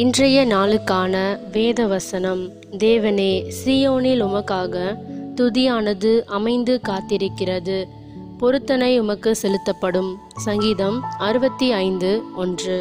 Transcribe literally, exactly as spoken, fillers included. இன்றைய நாளுக்கான வேத வசனம். தேவனே, சீயோனில் உமக்காக துதியானது அமைந்து காத்திருக்கிறது, பொருத்தனை உமக்கு செலுத்தப்படும். சங்கீதம் அறுபத்தி ஐந்து ஒன்று.